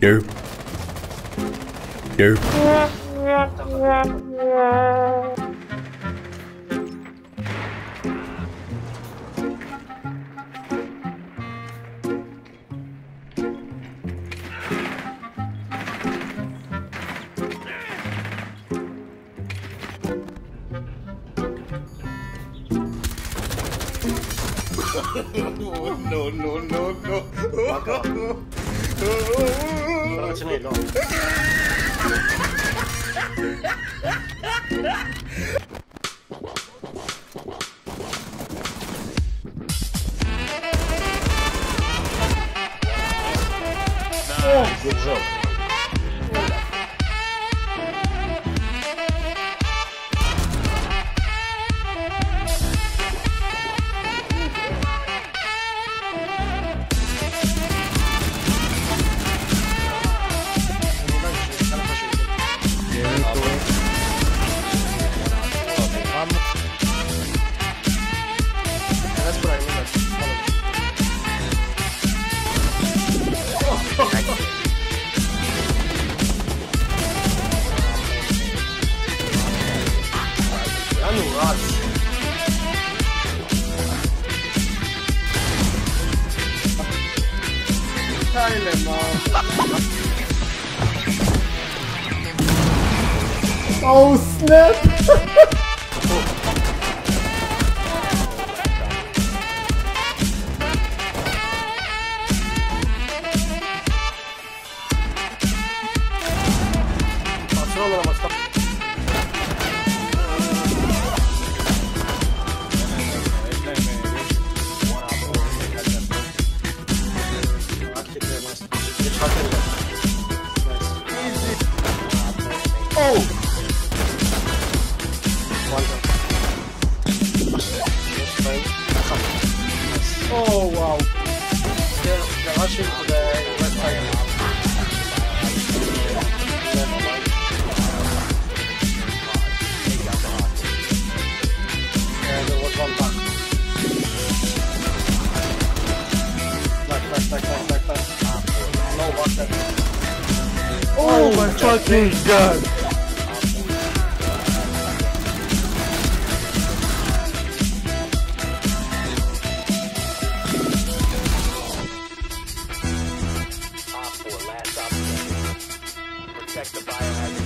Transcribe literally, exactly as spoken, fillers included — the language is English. Derp. Derp. No, no, no, no, no. Oh, good job. Oh snap! Oh! Oh wow! They're, they're rushing to the left side. And there was one back. Back, back, back, back, back, back. No back. Oh, oh my fucking god! god. Protect the biohazard.